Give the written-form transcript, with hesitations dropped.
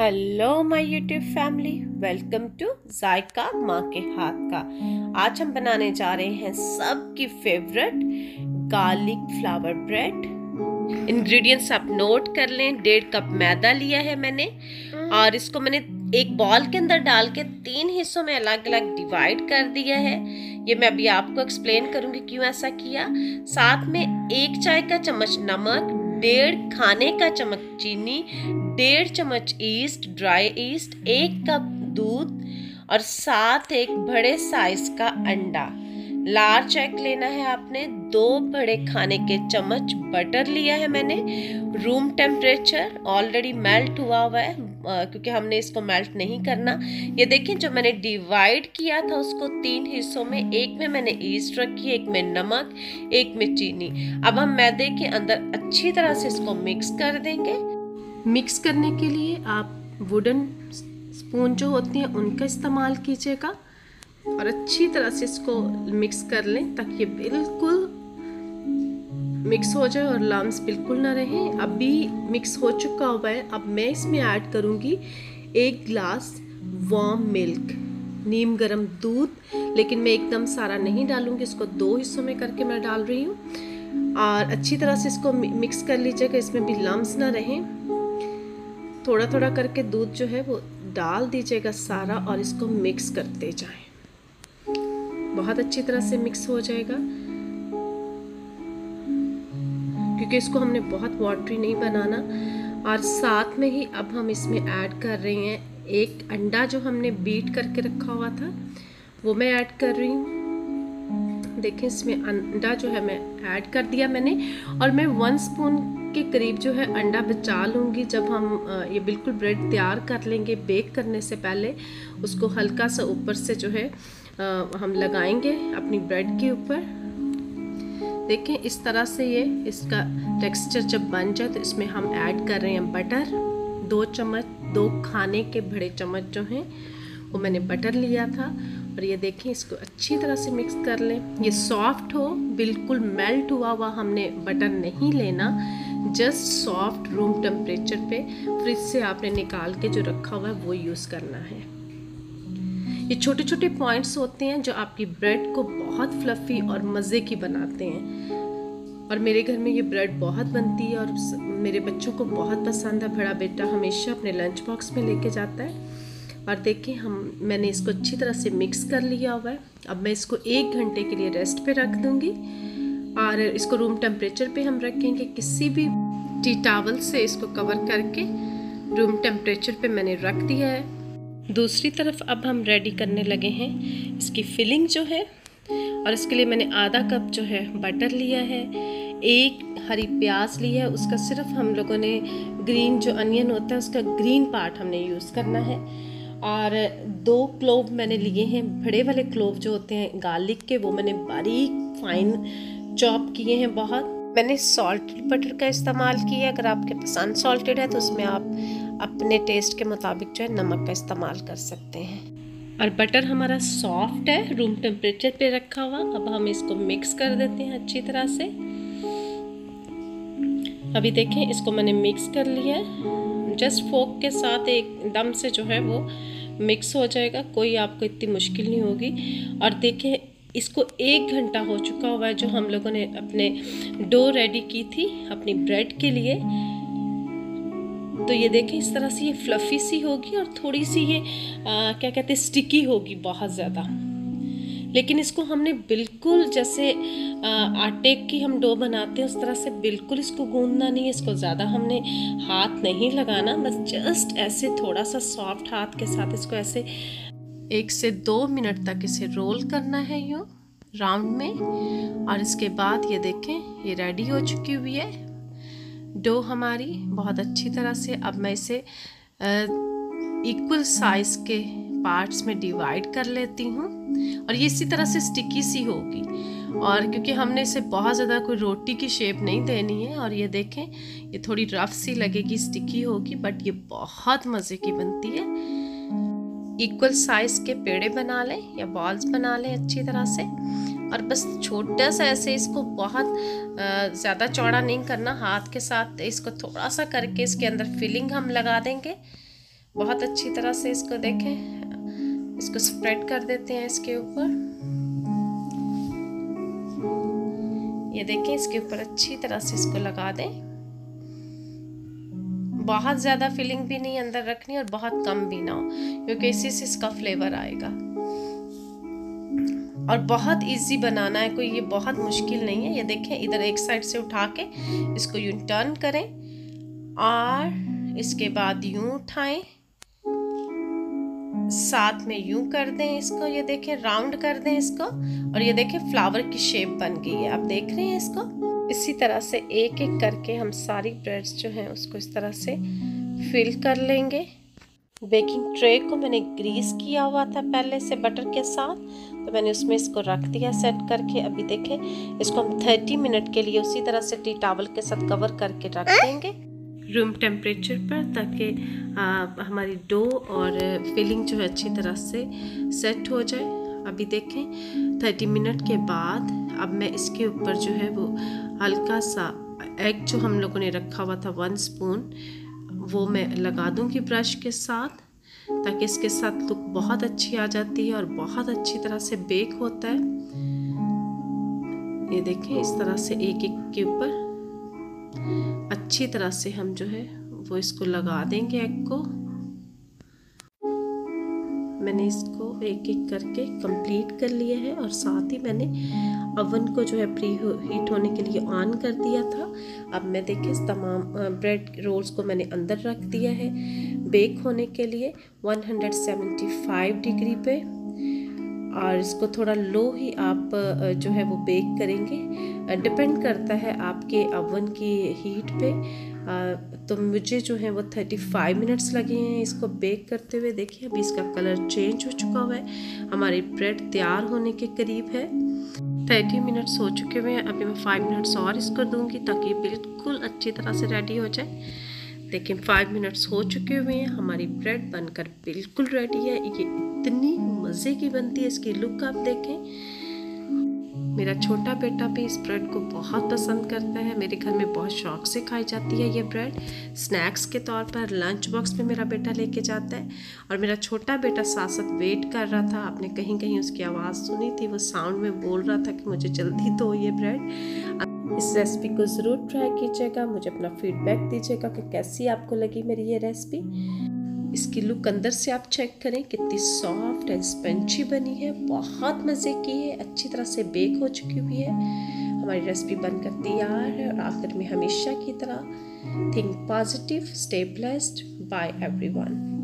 Hello my YouTube family, welcome to Zaika Maa के हाथ का। आज हम बनाने जा रहे हैं सबकी favourite garlic flower bread. Ingredients आप नोट कर लें। 1.5 कप मैदा लिया है मैंने और इसको मैंने एक बॉल के अंदर डाल के 3 हिस्सों में अलग अलग डिवाइड कर दिया है। ये मैं अभी आपको एक्सप्लेन करूँगी क्यों ऐसा किया। साथ में 1 चाय का चम्मच नमक, 1.5 खाने का चम्मच चीनी, 1.5 चम्मच ईस्ट, ड्राई ईस्ट, 1 कप दूध और साथ एक बड़े साइज का अंडा, लार्ज एग लेना है आपने। 2 बड़े खाने के चम्मच बटर लिया है मैंने, रूम टेम्परेचर, ऑलरेडी मेल्ट हुआ है क्योंकि हमने इसको मेल्ट नहीं करना। ये देखिए जो मैंने डिवाइड किया था उसको 3 हिस्सों में, एक में मैंने ईस्ट रखी, एक में नमक, एक में चीनी। अब हम मैदे के अंदर अच्छी तरह से इसको मिक्स कर देंगे। मिक्स करने के लिए आप वुडन स्पून जो होती हैं उनका इस्तेमाल कीजिएगा और अच्छी तरह से इसको मिक्स कर लें ताकि ये बिल्कुल मिक्स हो जाए और लम्स बिल्कुल ना रहें। अभी मिक्स हो चुका हुआ है। अब मैं इसमें ऐड करूँगी 1 ग्लास वार्म मिल्क, नीम गर्म दूध, लेकिन मैं एकदम सारा नहीं डालूँगी, इसको 2 हिस्सों में करके मैं डाल रही हूँ। और अच्छी तरह से इसको मिक्स कर लीजिएगा, इसमें भी लम्स ना रहें। थोड़ा थोड़ा करके दूध जो है वो डाल दीजिएगा सारा और इसको मिक्स करते जाएँ, बहुत अच्छी तरह से मिक्स हो जाएगा क्योंकि इसको हमने बहुत वाटरी नहीं बनाना। और साथ में ही अब हम इसमें ऐड कर रहे हैं 1 अंडा जो हमने बीट करके रखा हुआ था, वो मैं ऐड कर रही हूँ। देखिए इसमें अंडा जो है मैं ऐड कर दिया मैंने और मैं 1 स्पून के करीब जो है अंडा बचा लूँगी। जब हम ये बिल्कुल ब्रेड तैयार कर लेंगे बेक करने से पहले, उसको हल्का सा ऊपर से जो है हम लगाएंगे अपनी ब्रेड के ऊपर। देखें इस तरह से ये इसका टेक्सचर जब बन जाए तो इसमें हम ऐड कर रहे हैं बटर। 2 चम्मच, 2 खाने के बड़े चम्मच जो हैं वो मैंने बटर लिया था और ये देखें इसको अच्छी तरह से मिक्स कर लें। ये सॉफ्ट हो, बिल्कुल मेल्ट हुआ हुआ हमने बटर नहीं लेना, जस्ट सॉफ्ट रूम टेम्परेचर पे फ्रिज से आपने निकाल के जो रखा हुआ है वो यूज़ करना है। ये छोटे छोटे पॉइंट्स होते हैं जो आपकी ब्रेड को बहुत फ्लफ़ी और मज़े की बनाते हैं। और मेरे घर में ये ब्रेड बहुत बनती है और मेरे बच्चों को बहुत पसंद है। बड़ा बेटा हमेशा अपने लंच बॉक्स में लेके जाता है। और देखिए मैंने इसको अच्छी तरह से मिक्स कर लिया हुआ है। अब मैं इसको 1 घंटे के लिए रेस्ट पे रख दूँगी और इसको रूम टेम्परेचर पे हम रखेंगे। किसी भी टी टॉवल से इसको कवर करके रूम टेम्परेचर पे मैंने रख दिया है। दूसरी तरफ अब हम रेडी करने लगे हैं इसकी फिलिंग जो है, और इसके लिए मैंने 1/2 कप जो है बटर लिया है, 1 हरी प्याज ली है, उसका सिर्फ हम लोगों ने ग्रीन जो अनियन होता है उसका ग्रीन पार्ट हमने यूज़ करना है। और 2 क्लोव मैंने लिए हैं, बड़े वाले क्लोव जो होते हैं गार्लिक के, वो मैंने बारीक फाइन चॉप किए हैं। बहुत मैंने सॉल्टेड बटर का इस्तेमाल किया। अगर आपके पसंद सॉल्टेड है तो उसमें आप अपने टेस्ट के मुताबिक जो है नमक का इस्तेमाल कर सकते हैं। और बटर हमारा सॉफ्ट है, रूम टेम्परेचर पे रखा हुआ। अब हम इसको मिक्स कर देते हैं अच्छी तरह से। अभी देखें इसको मैंने मिक्स कर लिया है, जस्ट फोक के साथ एकदम से जो है वो मिक्स हो जाएगा, कोई आपको इतनी मुश्किल नहीं होगी। और देखें इसको 1 घंटा हो चुका हुआ है जो हम लोगों ने अपने डो रेडी की थी अपनी ब्रेड के लिए। तो ये देखें इस तरह से ये फ्लफ़ी सी होगी और थोड़ी सी ये क्या कहते हैं स्टिकी होगी बहुत ज़्यादा। लेकिन इसको हमने बिल्कुल जैसे आटे की हम डो बनाते हैं उस तरह से बिल्कुल इसको गूंदना नहीं है, इसको ज़्यादा हमने हाथ नहीं लगाना, बस जस्ट ऐसे थोड़ा सा सॉफ्ट हाथ के साथ इसको ऐसे 1 से 2 मिनट तक इसे रोल करना है यूँ राउंड में। और इसके बाद ये देखें ये रेडी हो चुकी हुई है डो हमारी बहुत अच्छी तरह से। अब मैं इसे इक्वल साइज़ के पार्ट्स में डिवाइड कर लेती हूँ और ये इसी तरह से स्टिकी सी होगी। और क्योंकि हमने इसे बहुत ज़्यादा कोई रोटी की शेप नहीं देनी है। और ये देखें ये थोड़ी रफ सी लगेगी, स्टिकी होगी, बट ये बहुत मज़े की बनती है। इक्वल साइज़ के पेड़े बना लें या बॉल्स बना लें अच्छी तरह से और बस छोटा सा ऐसे इसको बहुत ज़्यादा चौड़ा नहीं करना, हाथ के साथ इसको थोड़ा सा करके इसके अंदर फिलिंग हम लगा देंगे बहुत अच्छी तरह से इसको देखें, इसको स्प्रेड कर देते हैं इसके ऊपर। ये देखें, इसके ऊपर अच्छी तरह से इसको लगा दें। बहुत ज़्यादा फिलिंग भी नहीं अंदर रखनी और बहुत कम भी ना हो, क्योंकि इसी से इसका फ्लेवर आएगा। और बहुत इजी बनाना है, कोई ये बहुत मुश्किल नहीं है। ये देखें, इधर एक साइड से उठा के इसको यूँ टर्न करें और इसके बाद यूँ उठाएं, साथ में यूँ कर दें इसको। ये देखें, राउंड कर दें इसको। और ये देखें, फ्लावर की शेप बन गई है, आप देख रहे हैं इसको। इसी तरह से एक एक करके हम सारी ब्रेड्स जो हैं उसको इस तरह से फिल कर लेंगे। बेकिंग ट्रे को मैंने ग्रीस किया हुआ था पहले से बटर के साथ, तो मैंने उसमें इसको रख दिया सेट करके। अभी देखें, इसको हम 30 मिनट के लिए उसी तरह से टी टॉवल के साथ कवर करके रख देंगे रूम टेम्परेचर पर, ताकि हमारी डो और फिलिंग जो है अच्छी तरह से सेट हो जाए। अभी देखें, 30 मिनट के बाद अब मैं इसके ऊपर जो है वो हल्का सा एग जो हम लोगों ने रखा हुआ था 1 स्पून, वो मैं लगा दूंगी ब्रश के साथ, ताकि इसके साथ लुक बहुत अच्छी आ जाती है और बहुत अच्छी तरह से बेक होता है। ये देखें, इस तरह से एक एक के ऊपर अच्छी तरह से हम जो है वो इसको लगा देंगे एग को। मैंने इसको एक एक करके कंप्लीट कर लिया है और साथ ही मैंने अवन को जो है प्री हीट होने के लिए ऑन कर दिया था। अब मैं देखें, तमाम ब्रेड रोल्स को मैंने अंदर रख दिया है बेक होने के लिए 175 डिग्री पे। और इसको थोड़ा लो ही आप जो है वो बेक करेंगे, डिपेंड करता है आपके अवन की हीट पे। तो मुझे जो है वो 35 मिनट्स लगे हैं इसको बेक करते हुए। देखिए, अभी इसका कलर चेंज हो चुका हुआ है, हमारी ब्रेड तैयार होने के करीब है। 30 मिनट्स हो चुके हुए हैं, अभी मैं 5 मिनट्स और इसको दूंगी ताकि बिल्कुल अच्छी तरह से रेडी हो जाए। देखिए, 5 मिनट्स हो चुके हुए हैं, हमारी ब्रेड बनकर बिल्कुल रेडी है। ये इतनी मज़े की बनती है, इसकी लुक आप देखें। मेरा छोटा बेटा भी इस ब्रेड को बहुत पसंद करता है, मेरे घर में बहुत शौक से खाई जाती है ये ब्रेड। स्नैक्स के तौर पर लंच बॉक्स में मेरा बेटा लेके जाता है। और मेरा छोटा बेटा साथ साथ वेट कर रहा था, आपने कहीं कहीं उसकी आवाज़ सुनी थी, वो साउंड में बोल रहा था कि मुझे जल्दी दो ये ब्रेड। इस रेसिपी को ज़रूर ट्राई कीजिएगा, मुझे अपना फीडबैक दीजिएगा कि कैसी आपको लगी मेरी ये रेसिपी। इसकी लुक अंदर से आप चेक करें, कितनी सॉफ्ट एंड स्पंची बनी है, बहुत मज़े की है, अच्छी तरह से बेक हो चुकी हुई है। हमारी रेसिपी बनकर तैयार है। और आखिर में हमेशा की तरह think positive, stay blessed, bye everyone.